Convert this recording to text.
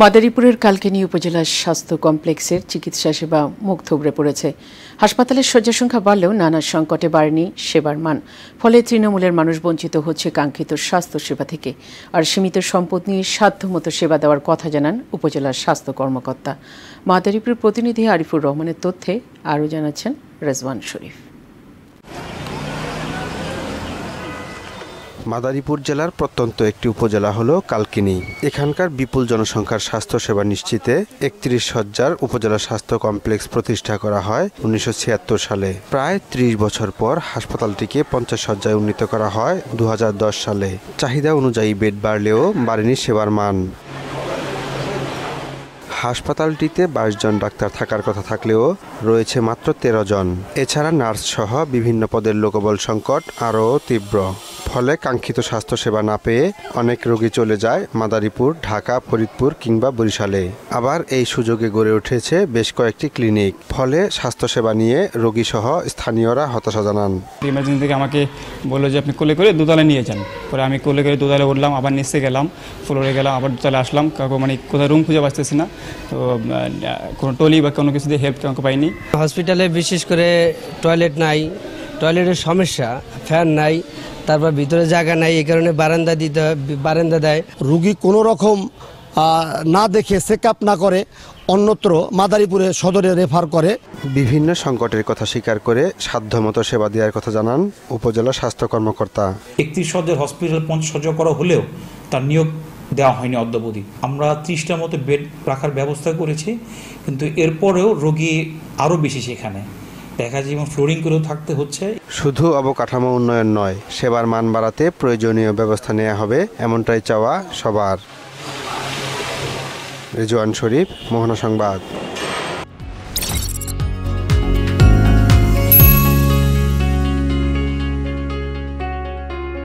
মাদারীপুরের কালকিনি উপজেলা স্বাস্থ্য কমপ্লেক্সের চিকিৎসা সেবা মুখ থুবড়ে পড়েছে। হাসপাতালের শয্যা সংখ্যা বাড়লেও নানা সংকটে বাড়েনি সেবার মান, ফলে তৃণমূলের মানুষ বঞ্চিত হচ্ছে কাঙ্ক্ষিত স্বাস্থ্য সেবা থেকে। আর সীমিত সম্পদ নিয়ে সাধ্যমতো সেবা দেওয়ার কথা জানান উপজেলার স্বাস্থ্য কর্মকর্তা। মাদারীপুর প্রতিনিধি আরিফুর রহমানের তথ্যে আরও জানাচ্ছেন রেজওয়ান শরীফ। মাদারীপুর জেলার প্রত্যন্ত একটি উপজেলা হল কালকিনি। এখানকার বিপুল জনসংখ্যার স্বাস্থ্যসেবা নিশ্চিতে ৩১ শয্যার উপজেলা স্বাস্থ্য কমপ্লেক্স প্রতিষ্ঠা করা হয় ১৯৭৬ সালে। প্রায় ৩০ বছর পর হাসপাতালটিকে ৫০ শয্যায় উন্নীত করা হয় ২০১০ সালে। চাহিদা অনুযায়ী বেড বাড়লেও বাড়েনি সেবার মান। হাসপাতালটিতে ২২ জন ডাক্তার থাকার কথা থাকলেও রয়েছে মাত্র ১৩ জন। এছাড়া নার্স সহ বিভিন্ন পদের লোকবল সংকট আরও তীব্র, ফলে কাঙ্ক্ষিত স্বাস্থ্যসেবা না পেয়ে অনেক রোগী চলে যায় মাদারীপুর, ঢাকা, ফরিদপুর কিংবা বরিশালে। আবার এই সুযোগে গড়ে উঠেছে বেশ কয়েকটি ক্লিনিক, ফলে স্বাস্থ্যসেবা নিয়ে রোগীসহ স্থানীয়রা হতাশা জানান। ইমার্জেন্সি থেকে আমাকে বললো যে আপনি কোলে করে দোতলায় নিয়ে যান। পরে আমি কোলে করে দোতলায় উঠলাম, আবার নিচে গেলাম, ফ্লোরে গেলাম, আবার দোতলায় আসলাম। কাউকে মানে কোথাও রুম খুঁজে পাচ্ছি না, তো কোনো টলি বা কোনো কিছু দিয়ে হেল্প কাউকে পাইনি। হসপিটালে বিশেষ করে টয়লেট নাই, টয়লেটের সমস্যা, ফ্যান নাই, তারপর ভিতরে জায়গা নাই, এই কারণে বারান্দা দিতে বারান্দা দেয়। রুগী কোনো রকম না দেখে চেক আপ না করে অন্যত্র মাদারীপুরে সদরে রেফার করে। বিভিন্ন সংকটের কথা স্বীকার করে সাধ্যমতো সেবা দেওয়ার কথা জানান উপজেলা স্বাস্থ্য কর্মকর্তা। ৩১ শয্যার হসপিটাল ৫০ শয্যা করা হলেও তার নিয়োগ দেওয়া হয়নি অদ্যাবধি। আমরা ৩০টার মতো বেড রাখার ব্যবস্থা করেছি, কিন্তু এরপরেও রোগী আরও বেশি সেখানে দেখা যায় এবং ফ্লোরিং করেও থাকতে হচ্ছে। শুধু অবকাঠামো উন্নয়ন নয়, সেবার মান বাড়াতে প্রয়োজনীয় ব্যবস্থা নেওয়া হবে, এমনটাই চাওয়া সবার। রেজওয়ান শরীফ, মোহনা সংবাদ।